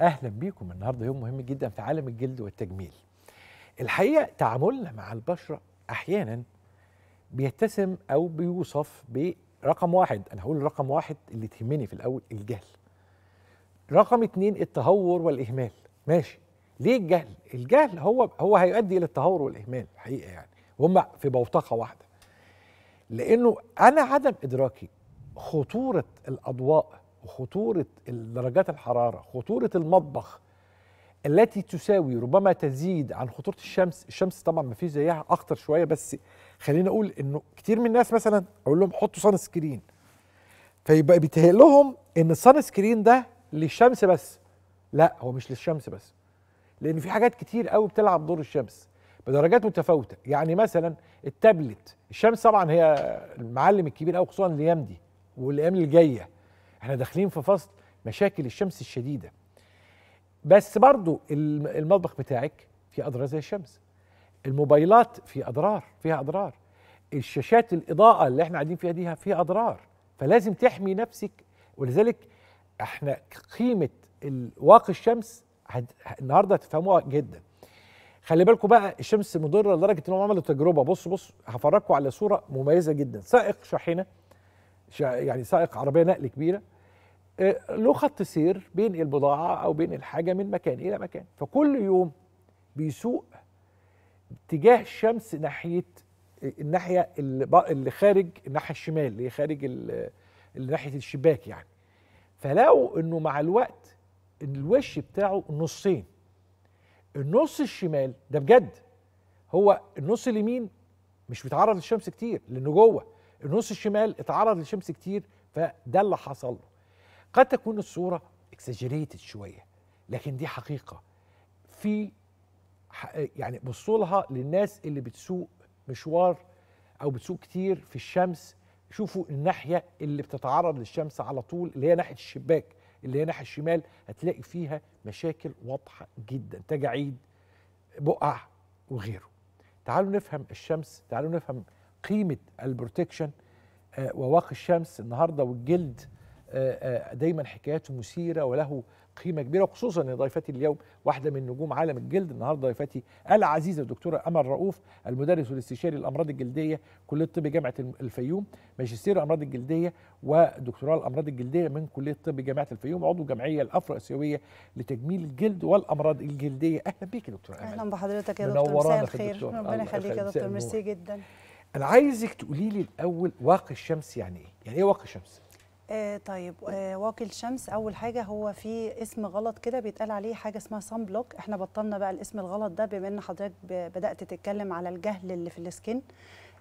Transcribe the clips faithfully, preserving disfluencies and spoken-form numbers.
أهلا بيكم. النهاردة يوم مهم جدا في عالم الجلد والتجميل. الحقيقة تعاملنا مع البشرة أحيانا بيتسم أو بيوصف برقم واحد، أنا هقول رقم واحد اللي تهمني في الأول، الجهل. رقم اتنين التهور والإهمال. ماشي، ليه الجهل؟ الجهل هو هو هيؤدي إلى التهور والإهمال الحقيقة، يعني وهم في بوتقة واحدة، لأنه أنا عدم إدراكي خطورة الأضواء وخطورة درجات الحرارة، خطورة المطبخ التي تساوي ربما تزيد عن خطورة الشمس. الشمس طبعا ما فيش زيها، أخطر شوية، بس خلينا أقول إنه كتير من الناس مثلا أقول لهم حطوا صن سكرين، فيبقى بيتهيأ لهم إن الصن سكرين ده للشمس بس. لا، هو مش للشمس بس، لأن في حاجات كتير قوي بتلعب دور الشمس بدرجات متفاوتة. يعني مثلا التابلت، الشمس طبعا هي المعلم الكبير قوي خصوصا الأيام دي والأيام اللي جاية، احنا داخلين في فصل مشاكل الشمس الشديدة. بس برضو المطبخ بتاعك فيه أضرار زي الشمس، الموبايلات في أضرار، فيها أضرار، الشاشات الإضاءة اللي احنا قاعدين فيها دي فيها أضرار، فلازم تحمي نفسك. ولذلك احنا قيمة واقي الشمس النهاردة هتفهموها جدا. خلي بالكم بقى، الشمس مضرة لدرجة انهم عملوا تجربة. بصوا بصوا هفرجكم على صورة مميزة جدا. سائق شاحنة، يعني سائق عربية نقل كبيرة، له خط سير بين البضاعة أو بين الحاجة من مكان إلى مكان، فكل يوم بيسوق اتجاه الشمس ناحية الناحية اللي خارج الناحية الشمال، اللي خارج اللي ناحية الشباك يعني. فلاقوا إنه مع الوقت الوش بتاعه نصين، النص الشمال ده بجد هو النص اليمين مش بيتعرض للشمس كتير لأنه جوه، النص الشمال اتعرض للشمس كتير، فده اللي حصل له. قد تكون الصورة اكسجريتد شوية، لكن دي حقيقة. في يعني بصوا لها للناس اللي بتسوق مشوار أو بتسوق كتير في الشمس، شوفوا الناحية اللي بتتعرض للشمس على طول اللي هي ناحية الشباك، اللي هي ناحية الشمال، هتلاقي فيها مشاكل واضحة جدا، تجاعيد، بقع وغيره. تعالوا نفهم الشمس، تعالوا نفهم قيمة البروتكشن آه وواقي الشمس النهارده. والجلد آه آه دايما حكاياته مثيره وله قيمه كبيره، وخصوصا ان ضيفتي اليوم واحده من نجوم عالم الجلد. النهارده ضيفتي العزيزه الدكتوره امل رؤوف، المدرس والاستشاري للامراض الجلديه، كليه طب جامعه الفيوم، ماجستير الامراض الجلديه ودكتوراه الامراض الجلديه من كليه طب جامعه الفيوم، عضو الجمعيه الافرو اسيويه لتجميل الجلد والامراض الجلديه. اهلا بيك يا دكتوره امل. اهلا بحضرتك يا دكتور، مساء الخير. ربنا يخليك يا دكتور، ميرسي جدا. أنا عايزك تقولي لي الأول واقي الشمس يعني إيه؟ يعني إيه واقي الشمس؟ آه طيب آه واقي الشمس أول حاجة هو في اسم غلط كده بيتقال عليه، حاجة اسمها صن بلوك. إحنا بطلنا بقى الاسم الغلط ده، بما إن حضرتك بدأت تتكلم على الجهل اللي في السكين.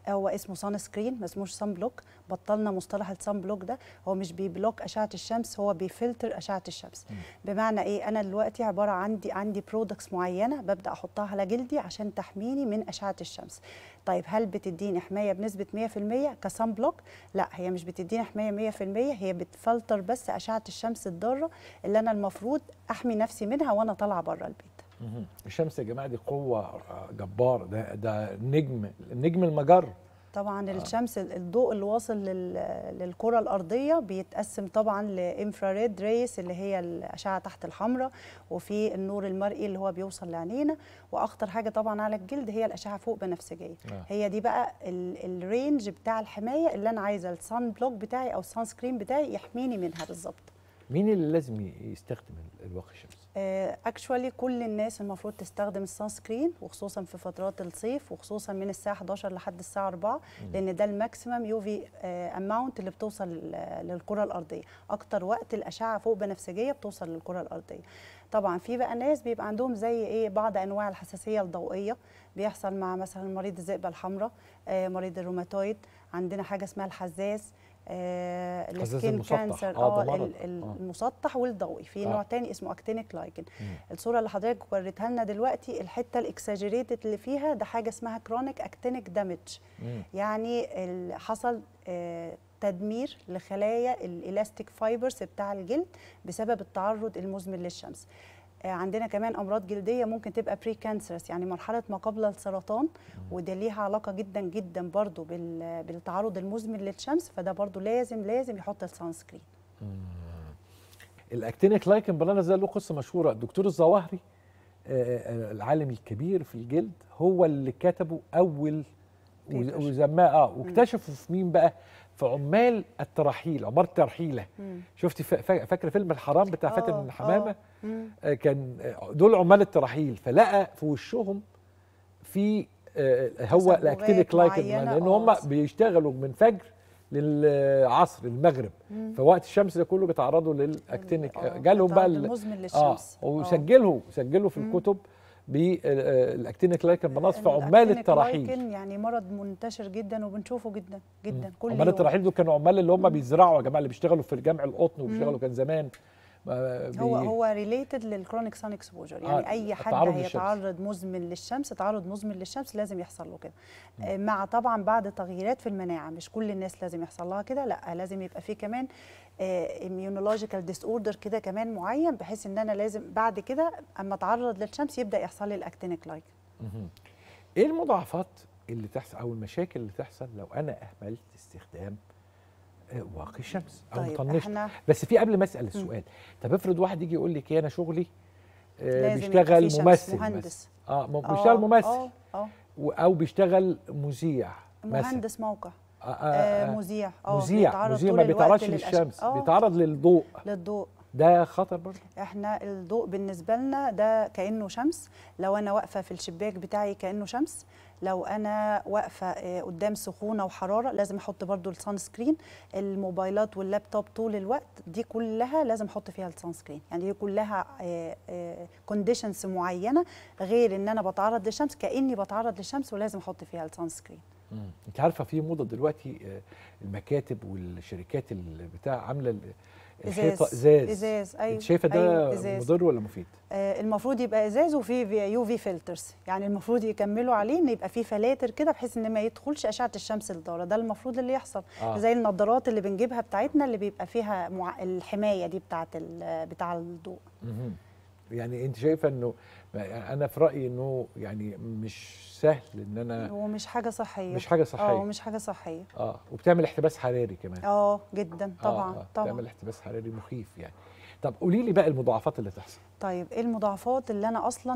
هو اسمه صن سكرين، ما اسموش صن بلوك، بطلنا مصطلح الصن بلوك ده. هو مش بيبلوك اشعه الشمس، هو بيفلتر اشعه الشمس. م. بمعنى ايه؟ انا دلوقتي عباره عندي عندي برودكتس معينه ببدا احطها على جلدي عشان تحميني من اشعه الشمس. طيب هل بتديني حمايه بنسبه مية في المية كصن بلوك؟ لا، هي مش بتديني حمايه مية في المية، هي بتفلتر بس اشعه الشمس الضاره اللي انا المفروض احمي نفسي منها وانا طالعه بره البيت. الشمس يا جماعه دي قوه جباره، ده ده نجم نجم المجر طبعا. آه. الشمس الضوء اللي واصل للكره الارضيه بيتقسم طبعا لانفراريد ريس اللي هي الاشعه تحت الحمراء، وفي النور المرئي اللي هو بيوصل لعينينا، واخطر حاجه طبعا على الجلد هي الاشعه فوق بنفسجيه. آه. هي دي بقى الرينج بتاع الحمايه اللي انا عايزه الصن بلوك بتاعي او الصن سكرين بتاعي يحميني منها بالظبط. مين اللي لازم يستخدم الواقي الشمس؟ اكشوالي كل الناس المفروض تستخدم الصن سكرين، وخصوصا في فترات الصيف، وخصوصا من الساعه حداشر لحد الساعه أربعة، لان ده الماكسيمم يو في اماونت اللي بتوصل للكره الارضيه، اكتر وقت الاشعه فوق بنفسجيه بتوصل للكره الارضيه. طبعا في بقى ناس بيبقى عندهم زي ايه بعض انواع الحساسيه الضوئيه، بيحصل مع مثلا مريض الذئبه الحمراء، مريض الروماتويد، عندنا حاجه اسمها الحزاز، آه السكين كانسر اه, آه المسطح والضوئي، في آه. نوع تاني اسمه اكتينيك لايكن. الصوره اللي حضرتك وريتها لنا دلوقتي الحته الاكساجريتد اللي فيها ده حاجه اسمها كرونيك اكتينيك دامج، يعني حصل آه تدمير لخلايا الالاستيك فايبرز بتاع الجلد بسبب التعرض المزمن للشمس. عندنا كمان امراض جلديه ممكن تبقى بري كانسرس، يعني مرحله ما قبل السرطان، وده ليها علاقه جدا جدا برضو بالتعرض المزمن للشمس، فده برضو لازم لازم يحط الصن سكرين. الاكتينيك لايكن بلانس ده له قصه مشهوره. الدكتور الزواهري العالم الكبير في الجلد هو اللي كتبه اول وسماه اه واكتشفوا في مين بقى؟ في عمال الترحيل، عمال الترحيله. شفتي فاكره فيلم الحرام بتاع فاتن حمامه؟ آه كان دول عمال الترحيل، فلقى في وشهم في آه هو الاكتينيك لايكن، لان هم بيشتغلوا من فجر للعصر المغرب، فوقت الشمس ده كله بيتعرضوا للاكتينيك. جالهم بقى المزمن للشمس اه وسجلوا سجلوا في الكتب بالاكتينيك لايكن بنصف عمال الترحيل. يعني مرض منتشر جدا وبنشوفه جدا جدا مم. كل عمال الترحيل دول كانوا عمال اللي هم بيزرعوا يا جماعه، اللي بيشتغلوا في جمع القطن وبيشتغلوا كان زمان. هو هو ريليتد للكرونيك سان اكسبوجر، يعني آه اي حد هيتعرض مزمن للشمس، تعرض مزمن للشمس لازم يحصل له كده، مع طبعا بعد تغييرات في المناعه. مش كل الناس لازم يحصل لها كده، لا لازم يبقى في كمان اميونولوجيكال ديس اوردر كده كمان معين، بحيث ان انا لازم بعد كده اما اتعرض للشمس يبدا يحصل لي الاكتينيك لايك. ايه المضاعفات اللي تحصل او المشاكل اللي تحصل لو انا اهملت استخدام واقي الشمس او طيب طنشت؟ بس في قبل ما اسال السؤال، طب افرض واحد يجي يقول لك انا شغلي آه بيشتغل ممثل مهندس اه بيشتغل ممثل أوه. أوه. او بيشتغل مذيع مهندس موقع آه آه آه مذيع اه مذيع مذيع ما بيتعرضش للشمس، بيتعرض للضوء للضوء ده خطر برضه. احنا الضوء بالنسبه لنا ده كانه شمس، لو انا واقفه في الشباك بتاعي كانه شمس، لو انا واقفه قدام سخونه وحراره لازم احط برضو السان سكرين، الموبايلات واللابتوب طول الوقت دي كلها لازم احط فيها السان سكرين، يعني دي كلها كونديشنز معينه، غير ان انا بتعرض للشمس كاني بتعرض للشمس ولازم احط فيها السان سكرين. انت عارفه في موضه دلوقتي المكاتب والشركات اللي بتاع عامله الحيطه ازاز ازاز ايوه، شايفه ده أيوة. مضر ولا مفيد؟ آه المفروض يبقى ازاز وفي يو في فلترز، يعني المفروض يكملوا عليه ان يبقى في فلاتر كده بحيث ان ما يدخلش اشعه الشمس للدوره، ده المفروض اللي يحصل. آه. زي النظارات اللي بنجيبها بتاعتنا اللي بيبقى فيها مع... الحمايه دي بتاعه ال... بتاع الضوء. يعني انت شايفه انه انا في رايي انه يعني مش سهل ان انا، ومش حاجه صحيه مش حاجه صحيه اه مش حاجه صحيه اه وبتعمل احتباس حراري كمان اه جدا طبعا آه. طبعا بتعمل احتباس حراري مخيف يعني. طب قولي لي بقى المضاعفات اللي تحصل. طيب ايه المضاعفات اللي انا اصلا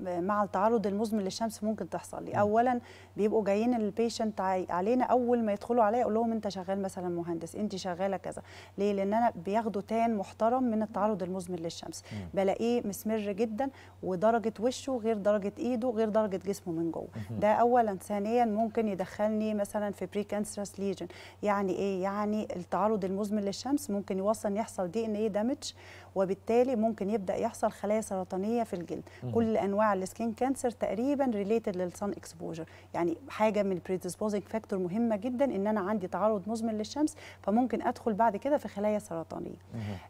مع التعرض المزمن للشمس ممكن تحصل لي؟ اولا بيبقوا جايين البيشنت علينا، اول ما يدخلوا عليا اقول لهم انت شغال مثلا مهندس، انت شغاله كذا، ليه؟ لان انا بياخدوا تان محترم من التعرض المزمن للشمس، بلاقيه مسمر جدا ودرجه وشه غير درجه ايده غير درجه جسمه من جوه، ده اولا. ثانيا ممكن يدخلني مثلا في بري كانسرس ليجن، يعني ايه؟ يعني التعرض المزمن للشمس ممكن يوصل يحصل دي ان ايه دامج، وبالتالي ممكن يبدا يحصل خلايا سرطانيه في الجلد. مم. كل انواع السكين كانسر تقريبا ريليتد للسان اكسبوجر، يعني حاجه من البريديسبوزنج فاكتور مهمه جدا ان انا عندي تعرض مزمن للشمس، فممكن ادخل بعد كده في خلايا سرطانيه.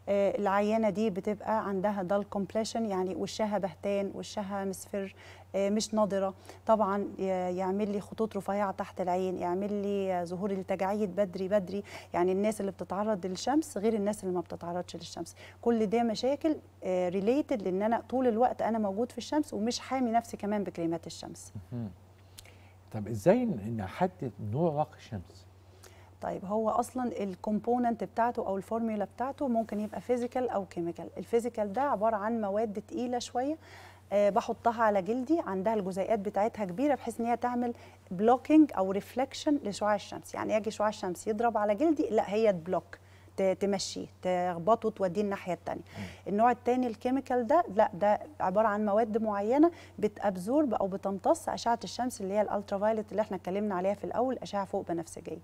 آه العيانه دي بتبقى عندها دال كومبليشن، يعني وشها بهتان وشها مصفر مش ناضرة، طبعا يعمل لي خطوط رفيعة تحت العين، يعمل لي ظهور التجاعيد بدري بدري، يعني الناس اللي بتتعرض للشمس غير الناس اللي ما بتتعرضش للشمس. كل ده مشاكل ريليتد لان انا طول الوقت انا موجود في الشمس ومش حامي نفسي كمان بكريمات الشمس. طب ازاي نحدد نوع واقي الشمس؟ طيب هو اصلا الكومبوننت بتاعته او الفورميولا بتاعته ممكن يبقى فيزيكال او كيميكال. الفيزيكال ده عبارة عن مواد تقيلة شوية أه بحطها على جلدي، عندها الجزيئات بتاعتها كبيره بحيث ان هي تعمل بلوكينج او ريفلكشن لشعاع الشمس، يعني يجي شعاع الشمس يضرب على جلدي لا هي تبلوك تمشيه تخبطه توديه الناحيه الثانيه. النوع الثاني الكيميكال ده لا ده عباره عن مواد معينه بتابزورب او بتمتص اشعه الشمس اللي هي الالترا فايلت اللي احنا اتكلمنا عليها في الاول، اشعه فوق بنفسجيه.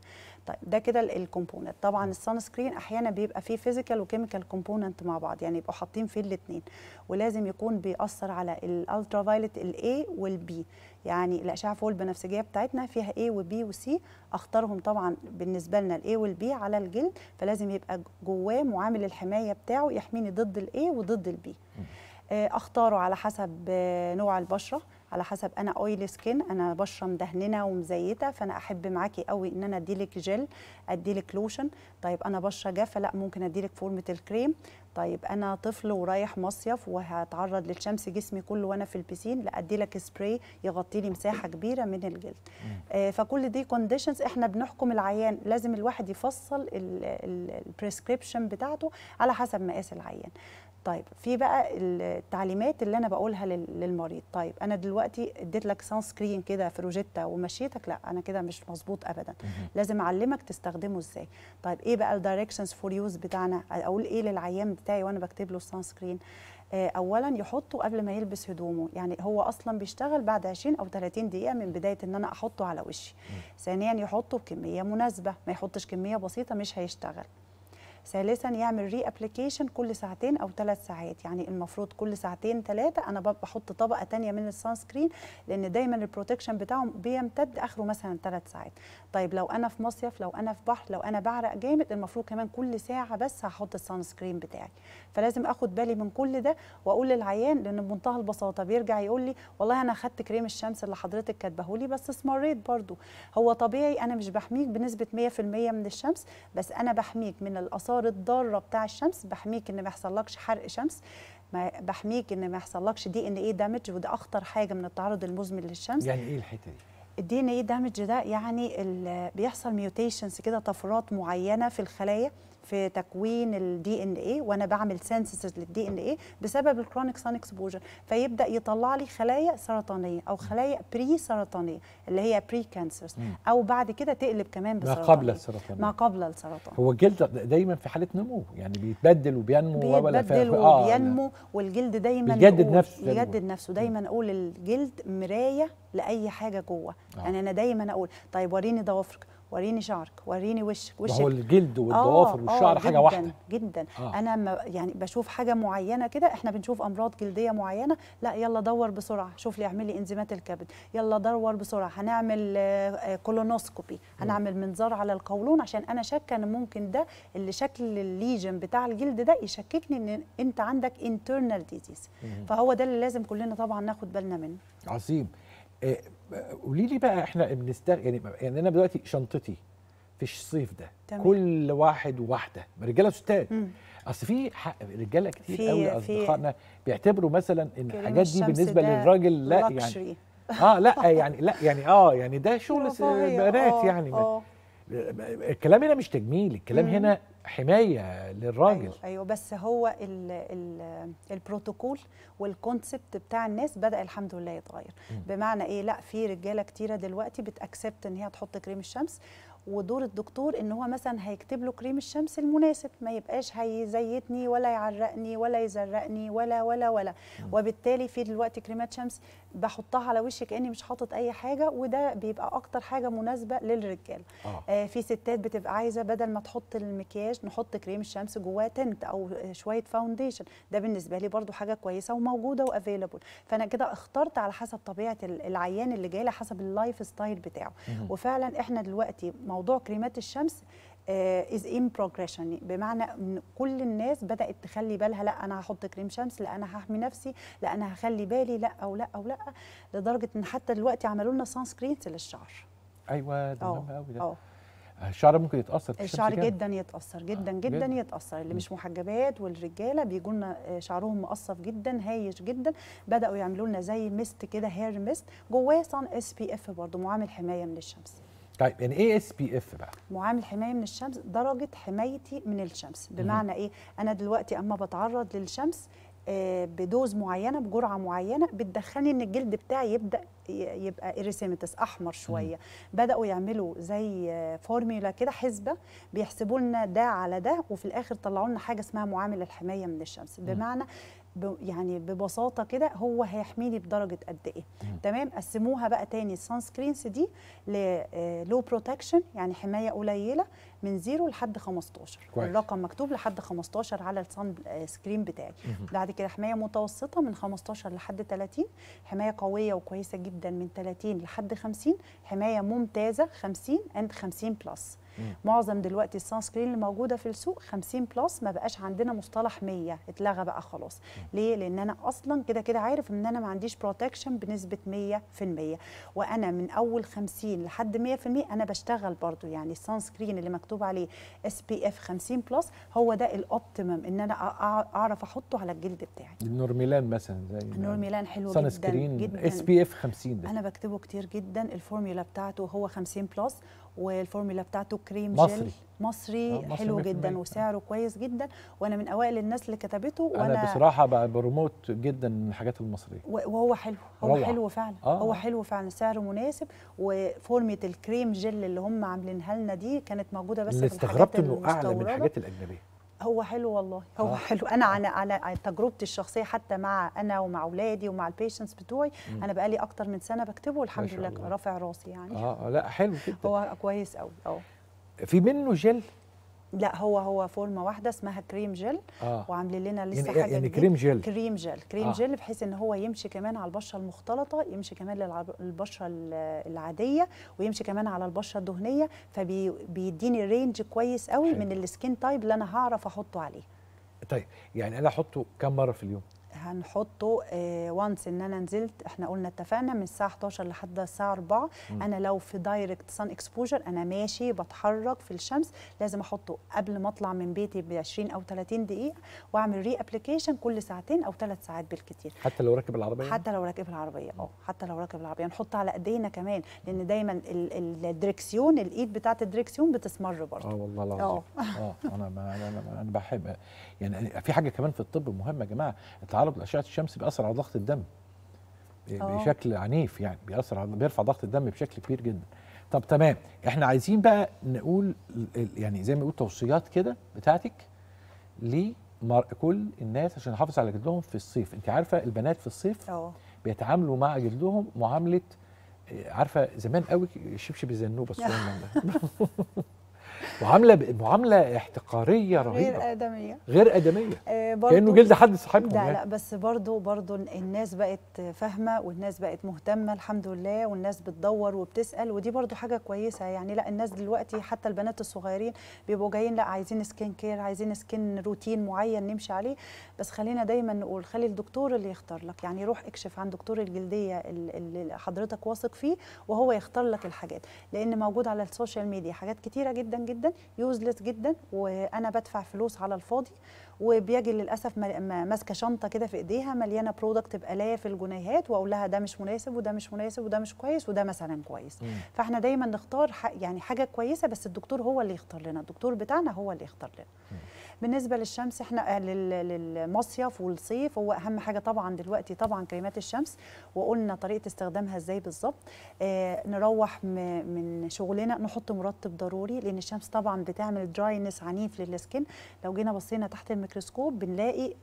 طيب ده كده الكومبوننت. طبعا السان سكرين احيانا بيبقى فيه فيزيكال وكيميكال كومبوننت مع بعض، يعني يبقوا حاطين فيه الاثنين، ولازم يكون بيأثر على الالترا فايلت الاي والبي، يعني الاشعه فوق البنفسجيه بتاعتنا فيها اي وبي وسي، اختارهم طبعا بالنسبه لنا الاي والبي على الجلد، فلازم يبقى جواه معامل الحمايه بتاعه يحميني ضد الاي وضد البي. اختاره على حسب نوع البشره، على حسب انا اويلي سكين، انا بشره مدهننه ومزيته، فانا احب معاكي قوي ان انا اديلك جل، اديلك لوشن. طيب انا بشره جافه، لا ممكن اديلك فورمه الكريم. طيب انا طفل ورايح مصيف وهتعرض للشمس جسمي كله وانا في البسين، لا اديلك سبراي يغطي لي مساحه كبيره من الجلد. آه فكل دي كونديشنز احنا بنحكم العيان، لازم الواحد يفصل البريسكريبشن بتاعته على حسب مقاس العيان. طيب في بقى التعليمات اللي انا بقولها للمريض. طيب انا دلوقتي اديت لك سان سكرين كده فروجيتا ومشيتك، لا انا كده مش مظبوط ابدا، لازم اعلمك تستخدمه ازاي. طيب ايه بقى الدايركشنز فور يوز بتاعنا، اقول ايه للعيان بتاعي وانا بكتب له السان سكرين؟ اولا يحطه قبل ما يلبس هدومه، يعني هو اصلا بيشتغل بعد عشرين او ثلاثين دقيقه من بدايه ان انا احطه على وشي. ثانيا يحطه بكميه مناسبه، ما يحطش كميه بسيطه مش هيشتغل. ثالثا يعمل ري ابلكيشن كل ساعتين او ثلاث ساعات، يعني المفروض كل ساعتين ثلاثه انا بحط طبقه ثانيه من السان سكرين، لان دايما البروتكشن بتاعهم بيمتد اخره مثلا ثلاث ساعات. طيب لو انا في مصيف، لو انا في بحر، لو انا بعرق جامد، المفروض كمان كل ساعه بس هحط السان سكرين بتاعي. فلازم اخد بالي من كل ده واقول للعيان، لان بمنتهى البساطه بيرجع يقول لي والله انا خدت كريم الشمس اللي حضرتك كاتبه لي بس اسمريت برضو. هو طبيعي انا مش بحميك بنسبه مية في المية من الشمس، بس انا بحميك من الاثار الضاره بتاع الشمس، بحميك ان ما يحصلكش حرق شمس، بحميك ان ما يحصلكش دي ان ايه دامج، وده اخطر حاجه من التعرض المزمن للشمس. يعني ايه الحته دي؟ الدي ان ايه دامج ده يعني بيحصل ميوتيشنز كده، طفرات معينه في الخلايا في تكوين الدي ان ايه، وانا بعمل سينسيس للدي ان ايه بسبب الكرونيك سان اكسبوجر، فيبدا يطلع لي خلايا سرطانيه او خلايا بري سرطانيه اللي هي بري كانسرز، او بعد كده تقلب كمان بسرطانيه ما قبل السرطان. ما قبل السرطان هو الجلد دايما في حاله نمو، يعني بيتبدل وبينمو، بيتبدل وبينمو، والجلد دايما بيجدد نفسه، بيجدد نفسه دايما. اقول الجلد مرايه لاي حاجه جوه، يعني انا دايما اقول طيب وريني ضوافرك، وريني شعرك، وريني وشك. وشك هو الجلد والضوافر آه والشعر آه حاجه واحده جدا. آه. انا يعني بشوف حاجه معينه كده، احنا بنشوف امراض جلديه معينه، لا يلا دور بسرعه، شوف لي اعملي انزيمات الكبد، يلا دور بسرعه، هنعمل كولونوسكوبي، هنعمل منظار على القولون، عشان انا شاكه ان ممكن ده اللي شكل الليجن بتاع الجلد ده يشككني ان انت عندك انترنال ديزيز. فهو ده اللي لازم كلنا طبعا ناخد بالنا منه. عظيم. قولي لي بقى احنا بنستغل، يعني يعني انا دلوقتي شنطتي في الصيف ده تمام. كل واحد وواحده رجاله وستات، اصل في رجاله كتير قوي اصدقائنا بيعتبروا مثلا ان الحاجات دي بالنسبه للراجل لا يعني اه لا يعني لا يعني اه يعني ده شغل بنات، يعني أوه. الكلام هنا مش تجميل، الكلام مم. هنا حمايه للراجل. ايوه, أيوة بس هو ال ال البروتوكول والكونسبت بتاع الناس بدا الحمد لله يتغير. مم. بمعنى ايه؟ لا في رجاله كتيره دلوقتي بتاكسبت ان هي تحط كريم الشمس، ودور الدكتور ان هو مثلا هيكتب له كريم الشمس المناسب، ما يبقاش هيزيتني ولا يعرقني ولا يزرقني ولا ولا ولا. مم. وبالتالي في دلوقتي كريمات شمس بحطها على وشي كاني مش حاطط اي حاجه، وده بيبقى اكتر حاجه مناسبه للرجال. آه. آه في ستات بتبقى عايزه بدل ما تحط المكياج نحط كريم الشمس جواه تنت او شويه فاونديشن، ده بالنسبه لي برده حاجه كويسه وموجوده وافيلابل. فانا كده اخترت على حسب طبيعه العيان اللي جاي لي، حسب اللايف ستايل بتاعه. مم. وفعلا احنا دلوقتي موضوع كريمات الشمس از ان بروجريشن، بمعنى ان كل الناس بدات تخلي بالها، لا انا هحط كريم شمس، لا انا هحمي نفسي، لا انا هخلي بالي، لا او لا او لا، لدرجه ان حتى دلوقتي عملوا لنا سان سكرينز للشعر. ايوه ده مهم قوي ده. أوه. الشعر ممكن يتاثر في الشمس، الشعر جدا يتاثر جدا آه. جدا يتاثر، اللي مش محجبات والرجاله بيجوا لنا شعرهم مقصف جدا هايش جدا، بداوا يعملوا لنا زي ميست كده، هير ميست جواه سان اس بي اف برضه، معامل حمايه من الشمس. طيب يعني ايه اس بي اف بقى؟ معامل حمايه من الشمس، درجه حمايتي من الشمس، بمعنى ايه؟ انا دلوقتي اما بتعرض للشمس بدوز معينه بجرعه معينه بتدخلني ان الجلد بتاعي يبدا يبقى إيريسيمتس احمر شويه. بداوا يعملوا زي فورميولا كده، حسبه بيحسبوا لنا ده على ده، وفي الاخر طلعوا لنا حاجه اسمها معامل الحمايه من الشمس. بمعنى يعني ببساطه كده هو هيحميني بدرجه قد ايه. تمام. قسموها بقى تاني السان سكرينز دي للو بروتكشن، يعني حمايه قليله، من زيرو لحد خمستاشر. كويس. الرقم مكتوب لحد خمستاشر على السان سكرين بتاعي. مم. بعد كده حمايه متوسطه من خمستاشر لحد ثلاثين، حمايه قويه وكويسه جدا من ثلاثين لحد خمسين، حمايه ممتازه خمسين اند خمسين بلس. معظم دلوقتي السان سكرين اللي موجوده في السوق خمسين بلس، ما بقاش عندنا مصطلح مية، اتلغى بقى خلاص. ليه؟ لان انا اصلا كده كده عارف ان انا ما عنديش بروتكشن بنسبه مية في المية، وانا من اول خمسين لحد مية في المية انا بشتغل برضو. يعني السان سكرين اللي مكتوب عليه اس بي اف خمسين بلس هو ده الاوبتيمم ان انا اعرف احطه على الجلد بتاعي. النورميلان مثلا، زي النورميلان حلو جدا، سان سكرين اس بي اف خمسين ده انا بكتبه كتير جدا. الفورميولا بتاعته هو خمسين بلس، والفورميولا بتاعته كريم مصري. جل مصري مصري حلو جدا وسعره كويس جدا، وانا من اوائل الناس اللي كتبته. وانا أنا بصراحه بقى بروموت جدا من الحاجات المصريه، وهو حلو، هو روح. حلو فعلا آه. هو حلو فعلا، سعره مناسب، وفورمه الكريم جل اللي هم عاملينها لنا دي كانت موجوده بس في الحاجات المستورده، اللي استغربت انه اعلى من الحاجات الاجنبيه. هو حلو والله، هو آه. حلو. انا على على تجربتي الشخصيه حتى مع انا ومع اولادي ومع البيشنتس بتوعي، م. انا بقالي اكتر من سنه بكتبه والحمد لله رافع راسي يعني. اه لا حلو جدا، هو كويس قوي. اه في منه جل؟ لا، هو هو فورمه واحده اسمها كريم جل آه. وعاملين لنا لسه يعني حاجه يعني كريم جل كريم جل كريم آه. جل، بحيث ان هو يمشي كمان على البشره المختلطه، يمشي كمان للبشره العاديه، ويمشي كمان على البشره الدهنيه، فبيديني رينج كويس قوي حلو. من السكين تايب اللي انا هعرف احطه عليه. طيب يعني انا احطه كم مره في اليوم؟ هنحطه آه وانس ان انا نزلت، احنا قلنا اتفقنا من الساعه احداشر لحد الساعه اربعة. م. انا لو في دايركت سان اكسبوجر، انا ماشي بتحرك في الشمس، لازم احطه قبل ما اطلع من بيتي ب عشرين او تلاتين دقيقه، واعمل ري ابلكيشن كل ساعتين او ثلاث ساعات بالكثير. حتى لو راكب العربيه حتى لو راكب العربيه اه حتى لو راكب العربيه نحط على ايدينا كمان، لان دايما الدريكسيون، الايد بتاعه الدريكسيون بتسمر برضه. اه والله العظيم اه انا ما انا انا بحب يعني. في حاجه كمان في الطب مهمه يا جماعه، تعرض لأشعة الشمس بيأثر على ضغط الدم بشكل أوه. عنيف يعني، بيأثر على بيرفع ضغط الدم بشكل كبير جدا. طب تمام، احنا عايزين بقى نقول يعني زي ما بيقول توصيات كده بتاعتك لكل الناس عشان نحافظ على جلدهم في الصيف. انت عارفه البنات في الصيف أوه. بيتعاملوا مع جلدهم معامله، عارفه زمان قوي الشبشب الزنوب الصغير ده معامله معامله احتقاريه رهيبه، غير ادميه غير ادميه آه كانه جلد حد صاحبهم. لا يعني. لا بس برضو برضو الناس بقت فاهمه، والناس بقت مهتمه الحمد لله، والناس بتدور وبتسال، ودي برضو حاجه كويسه يعني. لا الناس دلوقتي حتى البنات الصغيرين بيبقوا جايين، لا عايزين سكين كير، عايزين سكين روتين معين نمشي عليه. بس خلينا دايما نقول خلي الدكتور اللي يختار لك، يعني روح اكشف عن دكتور الجلديه اللي حضرتك واثق فيه، وهو يختار لك الحاجات، لان موجود على السوشيال ميديا حاجات كتيره جدا جدا يوزلس جدا، وانا بدفع فلوس على الفاضي، وبيجي للاسف ماسكه شنطه كده في ايديها مليانه برودكت بالاف الجنيهات، واقول لها ده مش مناسب وده مش مناسب وده مش كويس وده مثلا كويس. مم. فاحنا دايما نختار يعني حاجه كويسه، بس الدكتور هو اللي يختار لنا، الدكتور بتاعنا هو اللي يختار لنا. مم. بالنسبه للشمس، احنا للمصيف والصيف هو اهم حاجه طبعا دلوقتي طبعا كريمات الشمس، وقلنا طريقه استخدامها ازاي بالظبط. آه نروح من شغلنا نحط مرطب ضروري، لان الشمس طبعا بتعمل دراينس عنيف للسكين. لو جينا بصينا تحت الميكروسكوب بنلاقي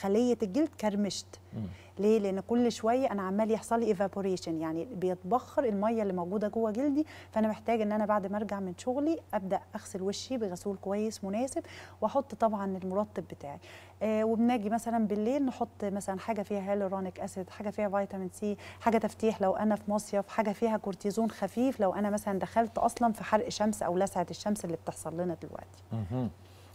خليه الجلد كرمشت. مم. ليه؟ لان كل شويه انا عمال يحصل لي ايفابوريشن، يعني بيتبخر الميه اللي موجوده جوه جلدي. فانا محتاج ان انا بعد ما ارجع من شغلي ابدا اغسل وشي بغسول كويس مناسب، واحط طبعا المرطب بتاعي. آه وبنجي مثلا بالليل نحط مثلا حاجه فيها هيالورونيك اسيد، حاجه فيها فيتامين سي، حاجه تفتيح لو انا في مصيف، حاجه فيها كورتيزون خفيف لو انا مثلا دخلت اصلا في حرق شمس او لسعه الشمس اللي بتحصل لنا دلوقتي. مم.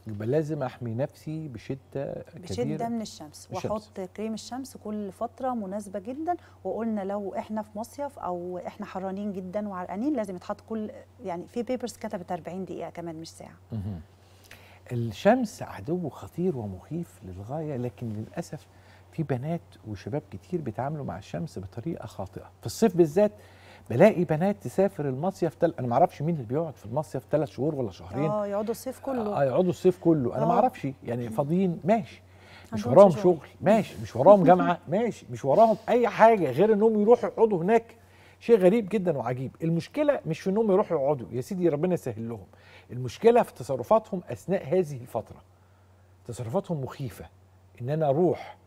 يبقى لازم احمي نفسي بشده كبيره بشده من الشمس، واحط كريم الشمس كل فتره مناسبه جدا. وقلنا لو احنا في مصيف او احنا حرانين جدا وعرقانين لازم يتحط كل يعني، في بيبرز كتبت اربعين دقيقه كمان مش ساعه. الشمس عدو خطير ومخيف للغايه، لكن للاسف في بنات وشباب كتير بيتعاملوا مع الشمس بطريقه خاطئه. في الصيف بالذات بلاقي بنات تسافر المصيف، تل... انا ما اعرفش مين اللي بيقعد في المصيف ثلاث شهور ولا شهرين، اه يقعدوا الصيف كله اه يقعدوا الصيف كله انا ما اعرفش يعني، فاضيين ماشي، مش وراهم شغل ماشي، مش وراهم جامعه ماشي، مش وراهم اي حاجه غير انهم يروحوا يقعدوا هناك. شيء غريب جدا وعجيب. المشكله مش في انهم يروحوا يقعدوا، يا سيدي ربنا يسهل لهم، المشكله في تصرفاتهم اثناء هذه الفتره. تصرفاتهم مخيفه، ان انا اروح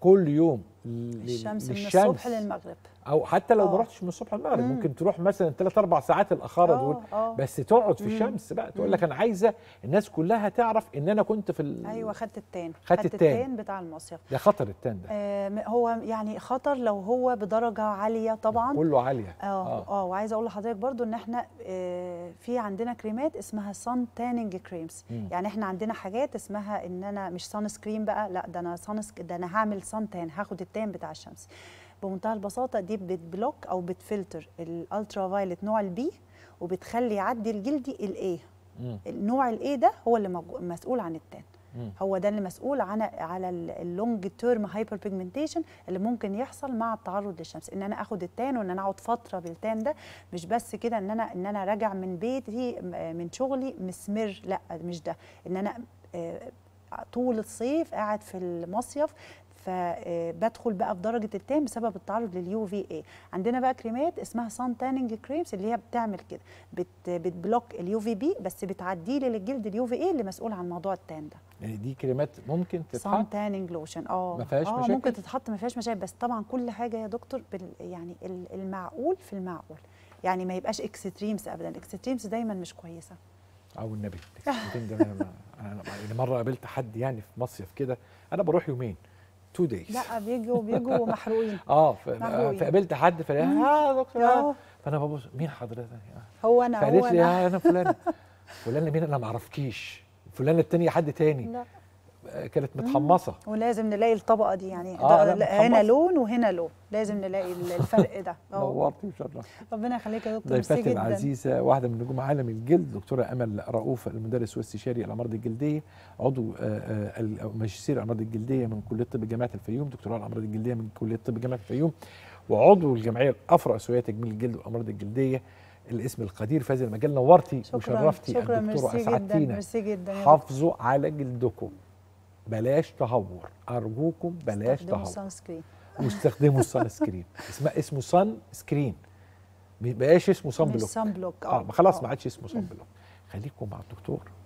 كل يوم لل... الشمس من الصبح للمغرب او حتى لو ما رحتش من الصبح للمغرب ممكن تروح مثلا ثلاث اربع ساعات الاخاره دول، بس تقعد في الشمس بقى تقول لك انا عايزه الناس كلها تعرف ان انا كنت في ال... ايوه خدت التان، خدت التان بتاع المصيف ده، خطر التان ده. آه هو يعني خطر لو هو بدرجه عاليه طبعا، كله عاليه. اه اه وعايزه اقول لحضرتك برضو ان احنا آه في عندنا كريمات اسمها سان تاننج كريمز، يعني احنا عندنا حاجات اسمها ان انا مش سان سكرين بقى، لا ده انا سان ده انا هعمل سان تان، هاخد التان بتاع الشمس. بمنتهى البساطه دي بتبلوك او بتفلتر الالترا فايلت نوع البي، وبتخلي يعدي الجلدي الاي. النوع الاي ده هو اللي مسؤول عن التان، هو ده اللي مسؤول عن على اللونج تيرم هايبر بيجمنتيشن اللي ممكن يحصل مع التعرض للشمس، ان انا اخد التان وان انا اقعد فتره بالتان ده، مش بس كده ان انا ان انا راجع من بيتي من شغلي مسمر، لا مش ده، ان انا طول الصيف قاعد في المصيف فبدخل بقى في درجه التان بسبب التعرض لليو في اي. عندنا بقى كريمات اسمها سان تاننج كريمز اللي هي بتعمل كده، بت بتبلوك اليو في بي بس بتعديه للجلد اليو في اي اللي مسؤول عن موضوع التان ده. يعني دي كريمات ممكن تتحط سان تاننج لوشن اه ما فيهاش مشاكل، ممكن تتحط ما فيهاش مشاكل، بس طبعا كل حاجه يا دكتور بال يعني المعقول في المعقول، يعني ما يبقاش اكستريمز ابدا، الاكستريمز دايما مش كويسه. او النبي الاكستريمز انا مره قابلت حد يعني في مصيف كده، انا بروح يومين تو دايز، لا بيجوا بيجوا محروقين اه فقابلت حد فلقيها اه دكتور، فانا ببص مين حضرتك؟ هو انا هو انا يا انا فلانه فلانه مين؟ انا ما اعرفكيش، فلانه الثانيه حد ثاني. لا كانت متحمصه، ولازم نلاقي الطبقه دي يعني آه هنا لون وهنا لون، لازم نلاقي الفرق ده. نورتي وشرفتي، ربنا يخليك يا دكتور. ميرسي جدا ضيفتي العزيزه واحده من نجوم عالم الجلد دكتوره امل رؤوف، المدرس واستشاري الامراض الجلديه، عضو ماجستير الامراض الجلديه من كليه طب جامعه الفيوم، دكتوراه الامراض الجلديه من كليه طب جامعه الفيوم، وعضو الجمعيه الافرع اسيويه تجميل الجلد والامراض الجلديه، الاسم القدير في هذا المجال. نورتي وشرفتي يا دكتوره، اسعدتينا. ميرسي جدا. حافظوا على جلدكم، بلاش تهور، ارجوكم بلاش تهور، استخدموا الصن سكرين واستخدموا الصن سكرين اسمه اسمه صن سكرين، ما بقاش اسمه صن بلوك. صن بلوك اه خلاص ما عادش اسمه صن بلوك، خليكم مع الدكتور.